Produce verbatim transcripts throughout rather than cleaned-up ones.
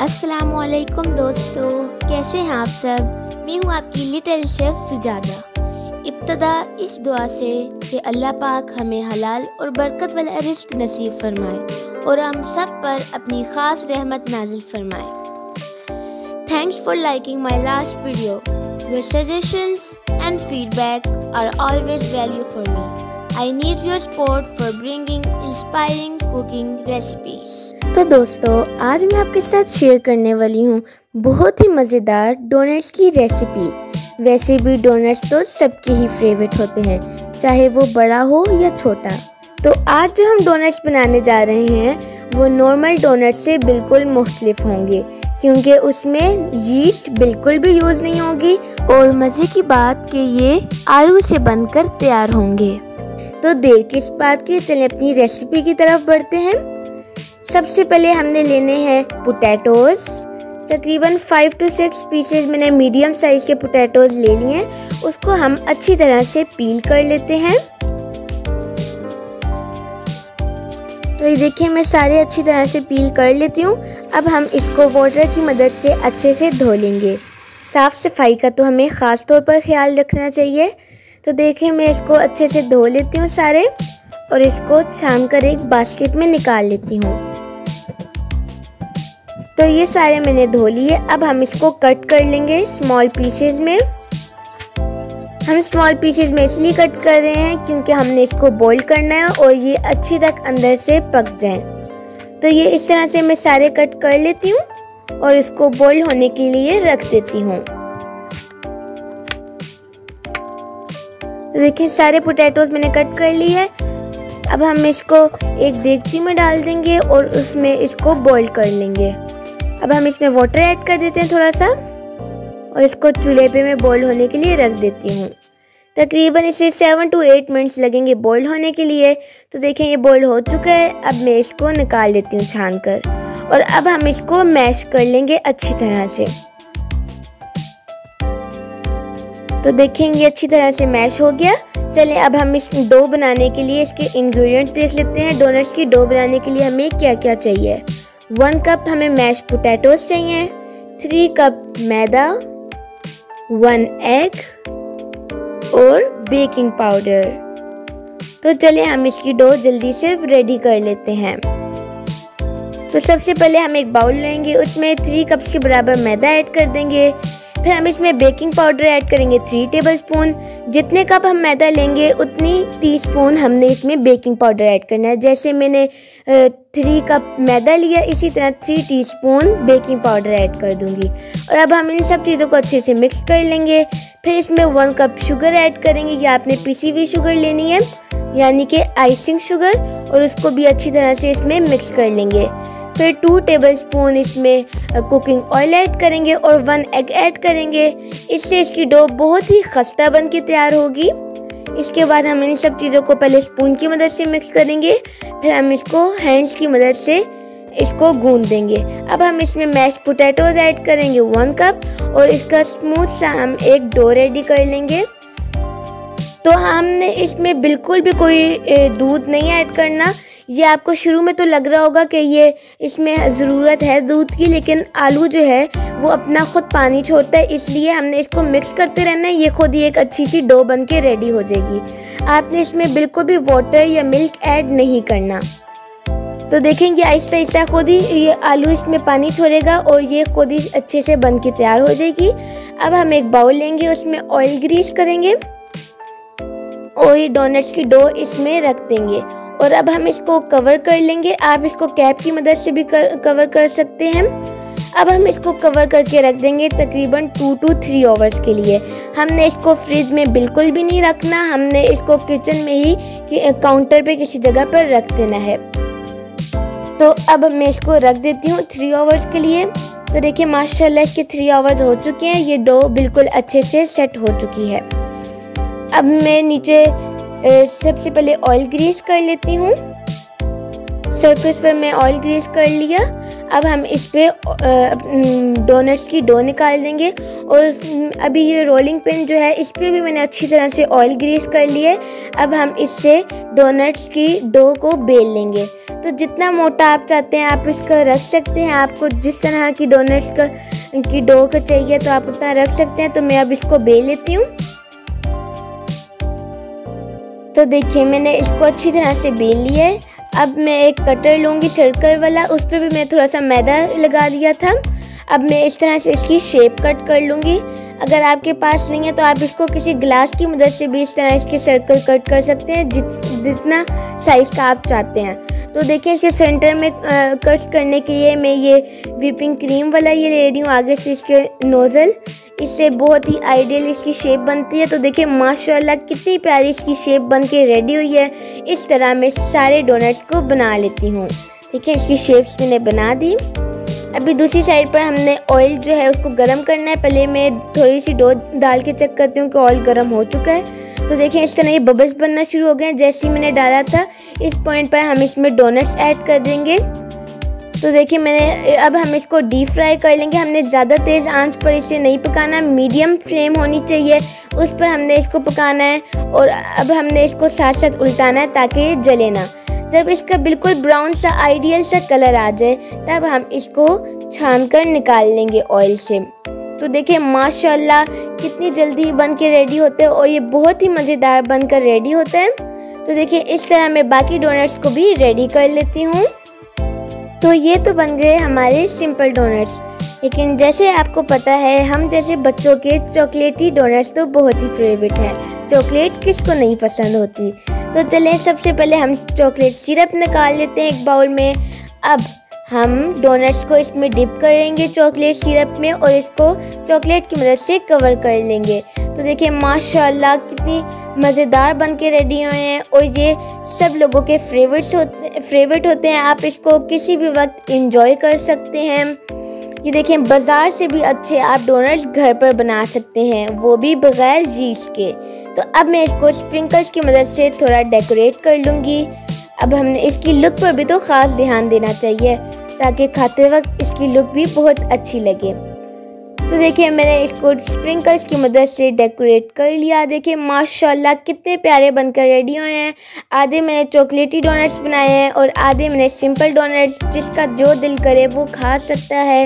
अस्सलामुअलैकुम दोस्तों, कैसे हैं आप सब। मैं हूं आपकी लिटिल शेफ़ सुजाजा। इब्तदा इस दुआ से कि अल्लाह पाक हमें हलाल और बरकत वाला रिस्क नसीब फरमाए और हम सब पर अपनी ख़ास रहमत नाजिल फरमाए। Thanks for liking my last video. Your suggestions and feedback are always value for me. I need your support for bringing inspiring cooking recipes. तो दोस्तों, आज मैं आपके साथ शेयर करने वाली हूँ बहुत ही मज़ेदार डोनट्स की रेसिपी। वैसे भी डोनट्स तो सबके ही फेवरेट होते हैं, चाहे वो बड़ा हो या छोटा। तो आज जो हम डोनट्स बनाने जा रहे हैं वो नॉर्मल डोनट से बिल्कुल मुख्तलिफ होंगे, क्योंकि उसमें यीस्ट बिल्कुल भी यूज़ नहीं होगी और मज़े की बात कि ये आलू से बनकर तैयार होंगे। तो देर किस बात की, चलें अपनी रेसिपी की तरफ बढ़ते हैं। सबसे पहले हमने लेने हैं पोटैटोज़। तकरीबन फाइव टू सिक्स पीसेज मैंने मीडियम साइज़ के पोटैटोज़ ले लिए हैं। उसको हम अच्छी तरह से पील कर लेते हैं। तो ये देखिए, मैं सारे अच्छी तरह से पील कर लेती हूँ। अब हम इसको वाटर की मदद से अच्छे से धो लेंगे। साफ़ सफाई का तो हमें ख़ास तौर पर ख्याल रखना चाहिए। तो देखिए, मैं इसको अच्छे से धो लेती हूँ सारे और इसको छान कर एक बास्केट में निकाल लेती हूँ। तो ये सारे मैंने धो लिए। अब हम इसको कट कर लेंगे स्मॉल पीसेज में। हम स्मॉल पीसेज में इसलिए कट कर रहे हैं क्योंकि हमने इसको बॉईल करना है और ये अच्छी तक अंदर से पक जाए। तो ये इस तरह से मैं सारे कट कर लेती हूँ और इसको बॉईल होने के लिए रख देती हूँ। तो देखिए, सारे पोटैटोज मैंने कट कर लिए है। अब हम इसको एक देगची में डाल देंगे और उसमें इसको बॉईल कर लेंगे। अब हम इसमें वाटर ऐड कर देते हैं थोड़ा सा और इसको चूल्हे पे मैं बॉईल होने के लिए रख देती हूँ। तकरीबन इसे सेवन टू एट मिनट्स लगेंगे बॉईल होने के लिए। तो देखें, ये बॉईल हो चुका है। अब मैं इसको निकाल लेती हूँ छान कर और अब हम इसको मैश कर लेंगे अच्छी तरह से। तो देखें, ये अच्छी तरह से मैश हो गया। चलें अब हम इस डो बनाने के लिए इसके इंग्रेडिएंट्स देख लेते हैं। डोनट्स की डो बनाने के लिए हमें क्या क्या चाहिए। वन कप हमें मैश पोटैटोज चाहिए, थ्री कप मैदा, वन एग और बेकिंग पाउडर। तो चलें हम इसकी डो जल्दी से रेडी कर लेते हैं। तो सबसे पहले हम एक बाउल लेंगे, उसमें थ्री कप्स के बराबर मैदा ऐड कर देंगे। फिर हम इसमें बेकिंग पाउडर ऐड करेंगे थ्री टेबलस्पून। जितने कप हम मैदा लेंगे उतनी टीस्पून हमने इसमें बेकिंग पाउडर ऐड करना है। जैसे मैंने थ्री कप मैदा लिया, इसी तरह three teaspoon baking powder add कर दूंगी। और अब हम इन सब चीज़ों को अच्छे से मिक्स कर लेंगे। फिर इसमें वन कप शुगर ऐड करेंगे, या आपने पिसी हुई शुगर लेनी है यानी कि आइसिंग शुगर, और उसको भी अच्छी तरह से इसमें मिक्स कर लेंगे। फिर टू टेबलस्पून इसमें कुकिंग ऑयल ऐड करेंगे और वन एग ऐड करेंगे। इससे इसकी डो बहुत ही खस्ता बन के तैयार होगी। इसके बाद हम इन सब चीज़ों को पहले स्पून की मदद से मिक्स करेंगे, फिर हम इसको हैंड्स की मदद से इसको गूंद देंगे। अब हम इसमें मैश्ड पोटैटोज ऐड करेंगे वन कप और इसका स्मूथ सा हम एक डो रेडी कर लेंगे। तो हमने इसमें बिल्कुल भी कोई दूध नहीं ऐड करना। ये आपको शुरू में तो लग रहा होगा कि ये इसमें ज़रूरत है दूध की, लेकिन आलू जो है वो अपना ख़ुद पानी छोड़ता है, इसलिए हमने इसको मिक्स करते रहना है। ये खुद ही एक अच्छी सी डो बन के रेडी हो जाएगी। आपने इसमें बिल्कुल भी वाटर या मिल्क ऐड नहीं करना। तो देखेंगे आहिस्ता आहिस्ता खुद ही ये आलू इसमें पानी छोड़ेगा और ये खुद ही अच्छे से बन के तैयार हो जाएगी। अब हम एक बाउल लेंगे, उसमें ऑयल ग्रीस करेंगे और ये डोनट्स की डो इसमें रख देंगे और अब हम इसको कवर कर लेंगे। आप इसको कैप की मदद से भी कर, कवर कर सकते हैं। अब हम इसको कवर करके रख देंगे तकरीबन टू टू थ्री आवर्स के लिए। हमने इसको फ्रिज में बिल्कुल भी नहीं रखना, हमने इसको किचन में ही काउंटर पे किसी जगह पर रख देना है। तो अब मैं इसको रख देती हूँ थ्री आवर्स के लिए। तो देखिए, माशाल्लाह इसके थ्री आवर्स हो चुके हैं। ये डो बिल्कुल अच्छे से सेट हो चुकी है। अब मैं नीचे सबसे पहले ऑयल ग्रीस कर लेती हूँ। सरफेस पर मैं ऑयल ग्रीस कर लिया। अब हम इस पर डोनट्स की डो निकाल देंगे। और अभी ये रोलिंग पिन जो है इस पर भी मैंने अच्छी तरह से ऑयल ग्रीस कर लिया है। अब हम इससे डोनट्स की डो को बेल लेंगे। तो जितना मोटा आप चाहते हैं आप इसका रख सकते हैं, आपको जिस तरह की डोनट्स का की डो का चाहिए तो आप उतना रख सकते हैं। तो मैं अब इसको बेल लेती हूँ। तो देखिए मैंने इसको अच्छी तरह से बेल लिया है। अब मैं एक कटर लूँगी सर्कल वाला, उस पर भी मैं थोड़ा सा मैदा लगा दिया था। अब मैं इस तरह से इसकी शेप कट कर लूँगी। अगर आपके पास नहीं है तो आप इसको किसी ग्लास की मदद से भी इस तरह इसके सर्कल कट कर सकते हैं, जित जितना साइज़ का आप चाहते हैं। तो देखिए इसके सेंटर में कट करने के लिए मैं ये व्हिपिंग क्रीम वाला ये ले रही हूँ आगे से इसके नोज़ल, इससे बहुत ही आइडियल इसकी शेप बनती है। तो देखिए माशाल्लाह कितनी प्यारी इसकी शेप बन के रेडी हुई है। इस तरह मैं सारे डोनट्स को बना लेती हूँ। देखिए इसकी शेप्स मैंने बना दी। अभी दूसरी साइड पर हमने ऑयल जो है उसको गर्म करना है। पहले मैं थोड़ी सी डो डाल के चेक करती हूँ कि ऑयल गर्म हो चुका है। तो देखिए इस तरह ये बबल्स बनना शुरू हो गए हैं जैसे ही मैंने डाला था। इस पॉइंट पर हम इसमें डोनट्स ऐड कर देंगे। तो देखिए मैंने अब हम इसको डीप फ्राई कर लेंगे। हमने ज़्यादा तेज़ आंच पर इसे नहीं पकाना, मीडियम फ्लेम होनी चाहिए, उस पर हमने इसको पकाना है। और अब हमने इसको साथ साथ उल्टाना है ताकि ये जले ना। जब इसका बिल्कुल ब्राउन सा आइडियल सा कलर आ जाए तब हम इसको छान कर निकाल लेंगे ऑयल से। तो देखिए माशाल्लाह कितनी जल्दी बन के रेडी होते हैं और ये बहुत ही मज़ेदार बन कर रेडी होते हैं। तो देखिए इस तरह मैं बाकी डोनट्स को भी रेडी कर लेती हूँ। तो ये तो बन गए हमारे सिंपल डोनट्स, लेकिन जैसे आपको पता है हम जैसे बच्चों के चॉकलेटी डोनट्स तो बहुत ही फेवरेट है। चॉकलेट किसको नहीं पसंद होती। तो चलें सबसे पहले हम चॉकलेट सिरप निकाल लेते हैं एक बाउल में। अब हम डोनट्स को इसमें डिप करेंगे चॉकलेट सिरप में और इसको चॉकलेट की मदद से कवर कर लेंगे। तो देखिए माशाल्लाह कितनी मज़ेदार बन के रेडी हुए हैं और ये सब लोगों के फेवरेट्स होते फेवरेट होते हैं। आप इसको किसी भी वक्त इंजॉय कर सकते हैं। ये देखें बाज़ार से भी अच्छे आप डोनट्स घर पर बना सकते हैं, वो भी बगैर जीट्स के। तो अब मैं इसको स्प्रिंकल्स की मदद से थोड़ा डेकोरेट कर लूँगी। अब हमने इसकी लुक पर भी तो ख़ास ध्यान देना चाहिए ताकि खाते वक्त इसकी लुक भी बहुत अच्छी लगे। तो देखिए मैंने इसको स्प्रिंकल्स की मदद से डेकोरेट कर लिया। देखिए माशाल्लाह कितने प्यारे बनकर रेडी हुए हैं। आधे मैंने चॉकलेटी डोनट्स बनाए हैं और आधे मैंने सिंपल डोनट्स, जिसका जो दिल करे वो खा सकता है।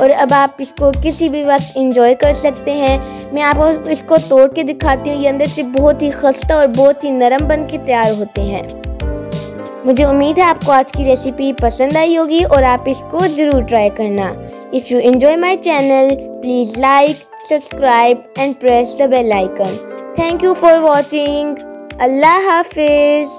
और अब आप इसको किसी भी वक्त इंजॉय कर सकते हैं। मैं आपको इसको तोड़ के दिखाती हूँ। ये अंदर से बहुत ही खस्ता और बहुत ही नरम बन के तैयार होते हैं। मुझे उम्मीद है आपको आज की रेसिपी पसंद आई होगी और आप इसको ज़रूर ट्राई करना। If you enjoy my channel, please like, subscribe and press the bell icon. Thank you for watching. Allah Hafiz.